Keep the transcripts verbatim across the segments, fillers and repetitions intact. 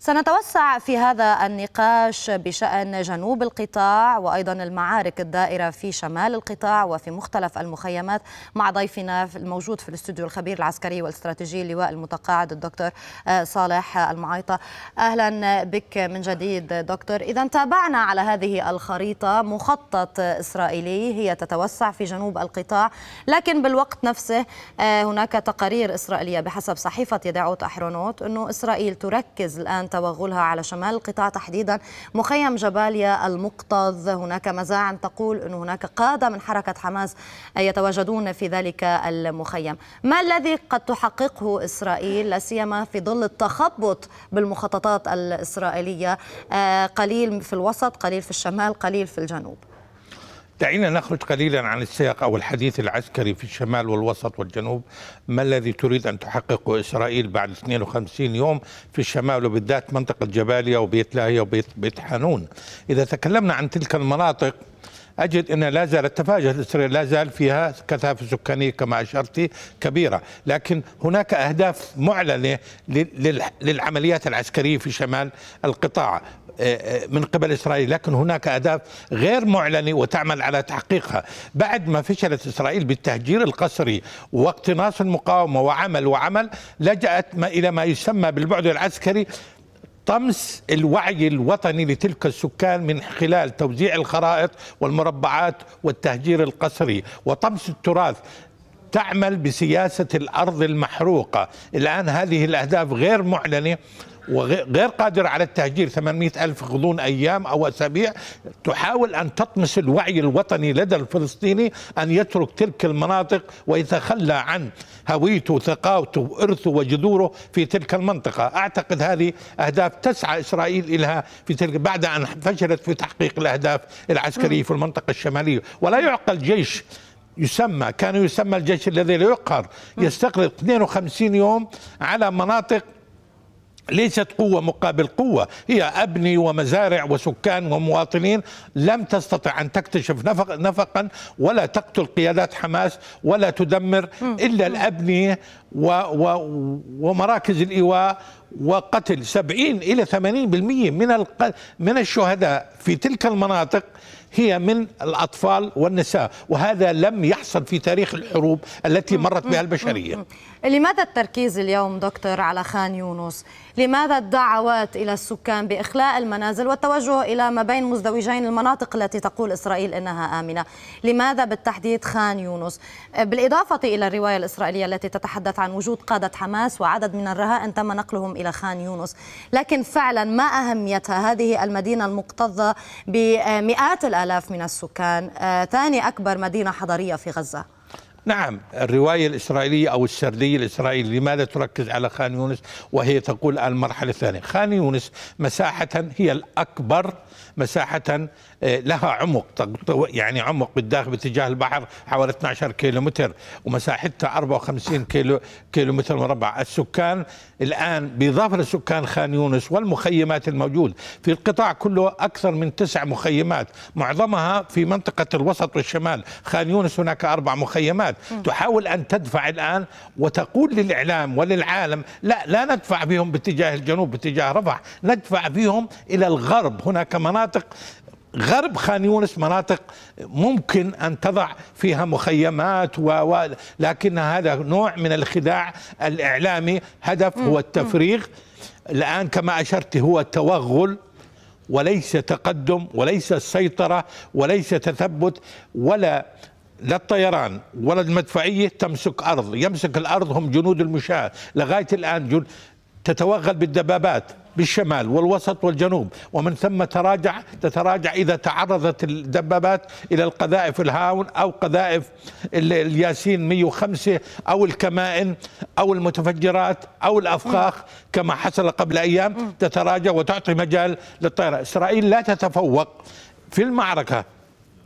سنتوسع في هذا النقاش بشأن جنوب القطاع وأيضا المعارك الدائرة في شمال القطاع وفي مختلف المخيمات مع ضيفنا الموجود في الاستوديو الخبير العسكري والاستراتيجي اللواء المتقاعد الدكتور صالح المعايطة. أهلا بك من جديد دكتور. إذا تابعنا على هذه الخريطة مخطط إسرائيلي، هي تتوسع في جنوب القطاع، لكن بالوقت نفسه هناك تقارير إسرائيلية بحسب صحيفة يداعوت أحرونوت أنه إسرائيل تركز الآن توغلها على شمال القطاع، تحديدا مخيم جباليا المكتظ. هناك مزاعم تقول أن هناك قادة من حركة حماس يتواجدون في ذلك المخيم. ما الذي قد تحققه إسرائيل لا سيما في ظل التخبط بالمخططات الإسرائيلية، قليل في الوسط، قليل في الشمال، قليل في الجنوب؟ دعينا نخرج قليلا عن السياق أو الحديث العسكري في الشمال والوسط والجنوب. ما الذي تريد أن تحققه إسرائيل بعد اثنين وخمسين يوم في الشمال وبالذات منطقة جباليا وبيت لاهيا وبيت حانون؟ إذا تكلمنا عن تلك المناطق أجد أن لا زالت تفاجأت إسرائيل، لا زال فيها كثافة سكانية كما أشرت كبيرة، لكن هناك أهداف معلنة للعمليات العسكرية في شمال القطاع من قبل إسرائيل، لكن هناك أهداف غير معلنة وتعمل على تحقيقها. بعد ما فشلت إسرائيل بالتهجير القسري واقتناص المقاومة وعمل وعمل لجأت ما إلى ما يسمى بالبعد العسكري طمس الوعي الوطني لتلك السكان من خلال توزيع الخرائط والمربعات والتهجير القسري وطمس التراث، تعمل بسياسة الأرض المحروقة. الآن هذه الأهداف غير معلنة وغير قادرة على التهجير، ثمانمئة ألف غضون أيام أو أسابيع، تحاول أن تطمس الوعي الوطني لدى الفلسطيني أن يترك تلك المناطق ويتخلى عن هويته وثقافته وإرثه وجذوره في تلك المنطقة. أعتقد هذه أهداف تسعى إسرائيل إليها في تلك بعد أن فشلت في تحقيق الأهداف العسكرية في المنطقة الشمالية. ولا يعقل جيش يسمى كان يسمى الجيش الذي لا يقهر يستغرق اثنين وخمسين يوم على مناطق ليست قوة مقابل قوة، هي أبنية ومزارع وسكان ومواطنين، لم تستطع أن تكتشف نفق نفقا ولا تقتل قيادات حماس ولا تدمر إلا الأبنية و و ومراكز الإيواء وقتل. سبعين إلى ثمانين بالمئة من من الشهداء في تلك المناطق هي من الأطفال والنساء، وهذا لم يحصل في تاريخ الحروب التي مرت بها البشرية. لماذا التركيز اليوم دكتور على خان يونس؟ لماذا الدعوات إلى السكان بإخلاء المنازل والتوجه إلى ما بين مزدوجين المناطق التي تقول إسرائيل إنها آمنة؟ لماذا بالتحديد خان يونس؟ بالإضافة إلى الرواية الإسرائيلية التي تتحدث عن وجود قادة حماس وعدد من الرهائن تم نقلهم إلى خان يونس، لكن فعلا ما أهميتها هذه المدينة المكتظة بمئات الآلاف من السكان، ثاني أكبر مدينة حضرية في غزة؟ نعم، الرواية الإسرائيلية أو السردية الإسرائيلية لماذا تركز على خان يونس وهي تقول المرحلة الثانية؟ خان يونس مساحة هي الأكبر مساحة، لها عمق يعني عمق بالداخل باتجاه البحر حوالي اثني عشر كيلومتر ومساحتها أربعة وخمسين كيلو كيلومتر مربع. السكان الآن بإضافة لسكان خان يونس والمخيمات الموجودة في القطاع كله أكثر من تسع مخيمات، معظمها في منطقة الوسط والشمال. خان يونس هناك أربع مخيمات. تحاول أن تدفع الآن وتقول للإعلام وللعالم لا لا ندفع بهم باتجاه الجنوب باتجاه رفح، ندفع بهم إلى الغرب. هناك مناطق غرب خان يونس مناطق ممكن أن تضع فيها مخيمات و... و... لكن هذا نوع من الخداع الإعلامي، هدف هو التفريغ. الآن كما أشرت هو توغل وليس تقدم وليس السيطرة وليس تثبت، ولا لا الطيران ولا المدفعية تمسك أرض، يمسك الأرض هم جنود المشاة لغاية الآن. جن... تتوغل بالدبابات بالشمال والوسط والجنوب، ومن ثم تراجع تتراجع إذا تعرضت الدبابات إلى القذائف الهاون أو قذائف الياسين مئة وخمسة أو الكمائن أو المتفجرات أو الأفخاخ كما حصل قبل أيام، تتراجع وتعطي مجال للطيران. إسرائيل لا تتفوق في المعركة،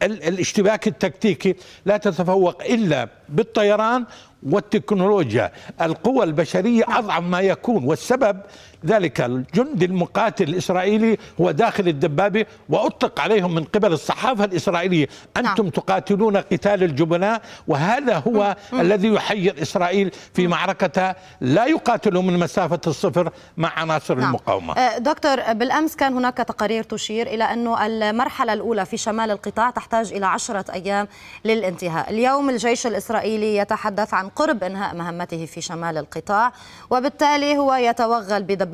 الاشتباك التكتيكي لا تتفوق إلا بالطيران والتكنولوجيا، القوى البشرية أضعف ما يكون، والسبب ذلك الجندي المقاتل الإسرائيلي هو داخل الدبابة وأطلق عليهم من قبل الصحافة الإسرائيلية أنتم تقاتلون قتال الجبناء، وهذا هو الذي يحير إسرائيل في معركتها، لا يقاتل من مسافة الصفر مع عناصر المقاومة. دكتور، بالأمس كان هناك تقارير تشير إلى أنه المرحلة الأولى في شمال القطاع تحتاج إلى عشرة أيام للانتهاء. اليوم الجيش الإسرائيلي يتحدث عن قرب إنهاء مهمته في شمال القطاع، وبالتالي هو يتوغل بدباباته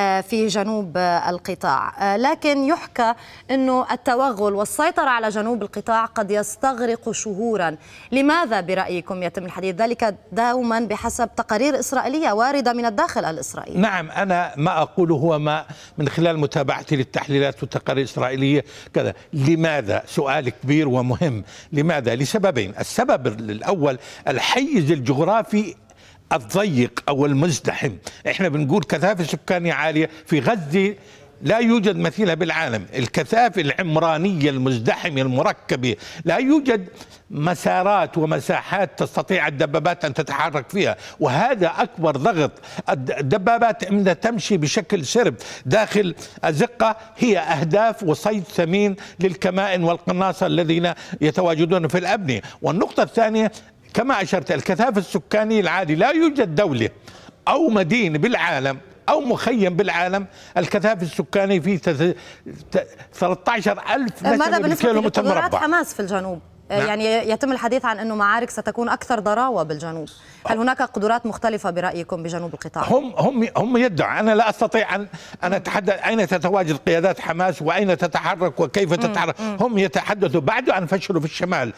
في جنوب القطاع، لكن يحكى أنه التوغل والسيطرة على جنوب القطاع قد يستغرق شهورا. لماذا برأيكم يتم الحديث ذلك دوما بحسب تقارير إسرائيلية واردة من الداخل الإسرائيلي؟ نعم، أنا ما أقوله هو ما من خلال متابعتي للتحليلات والتقارير الإسرائيلية كذا. لماذا؟ سؤال كبير ومهم. لماذا؟ لسببين. السبب الأول الحيز الجغرافي الضيق أو المزدحم، إحنا بنقول كثافة سكانية عالية، في غزة لا يوجد مثيلها بالعالم، الكثافة العمرانية المزدحمة المركبة، لا يوجد مسارات ومساحات تستطيع الدبابات أن تتحرك فيها، وهذا أكبر ضغط. الدبابات إما تمشي بشكل سرب داخل أزقة هي أهداف وصيد ثمين للكمائن والقناصة الذين يتواجدون في الأبنية. والنقطة الثانية كما أشرت الكثافة السكانية العالية، لا يوجد دولة أو مدينة بالعالم أو مخيم بالعالم الكثافة السكانية فيه ثلاثة عشر ألف متر مربع. حماس في الجنوب، نعم. يعني يتم الحديث عن أنه معارك ستكون أكثر ضراوة بالجنوب، هل هناك قدرات مختلفة برأيكم بجنوب القطاع؟ هم هم هم يدعوا، أنا لا أستطيع أن أنا أتحدث أين تتواجد قيادات حماس وأين تتحرك وكيف تتحرك، مم. هم يتحدثوا بعد أن فشلوا في الشمال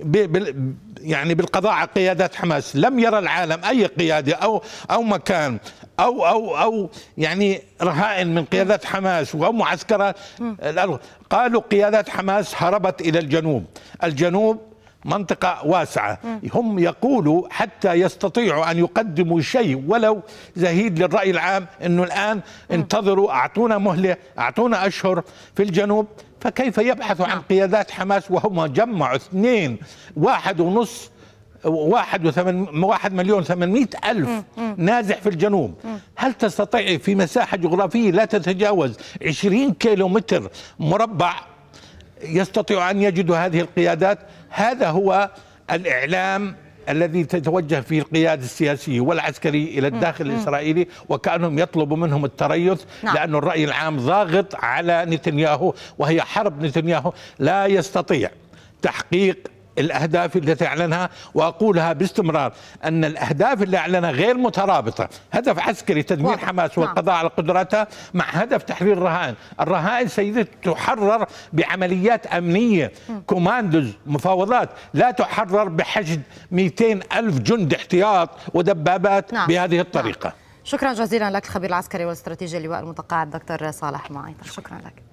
بال يعني بالقضاء على قيادات حماس، لم يرى العالم أي قيادة أو أو مكان أو أو أو يعني رهائن من قيادات حماس أو معسكرات. قالوا قيادات حماس هربت إلى الجنوب، الجنوب منطقة واسعة، هم يقولوا حتى يستطيعوا أن يقدموا شيء ولو زهيد للرأي العام، أنه الآن انتظروا، أعطونا مهلة، أعطونا أشهر في الجنوب. فكيف يبحثوا عن قيادات حماس وهم جمعوا اثنين واحد ونص واحد وثمان واحد مليون ثمانمائة ألف نازح في الجنوب؟ هل تستطيع في مساحة جغرافية لا تتجاوز عشرين كيلو متر مربع يستطيع أن يجدوا هذه القيادات؟ هذا هو الإعلام الذي تتوجه فيه القيادة السياسية والعسكرية إلى الداخل الإسرائيلي، وكأنهم يطلبوا منهم التريث، نعم. لأن الرأي العام ضاغط على نتنياهو، وهي حرب نتنياهو لا يستطيع تحقيق الأهداف التي أعلنها. وأقولها باستمرار أن الأهداف اللي أعلنها غير مترابطة، هدف عسكري تدمير حماس والقضاء على قدراتها مع هدف تحرير الرهائن. الرهائن سيدتي تحرر بعمليات أمنية، كوماندوز، مفاوضات، لا تحرر بحشد مئتين ألف جند احتياط ودبابات، نعم. بهذه الطريقة. نعم. شكرا جزيلا لك الخبير العسكري والاستراتيجي اللواء المتقاعد دكتور صالح المعايطة، شكرا لك.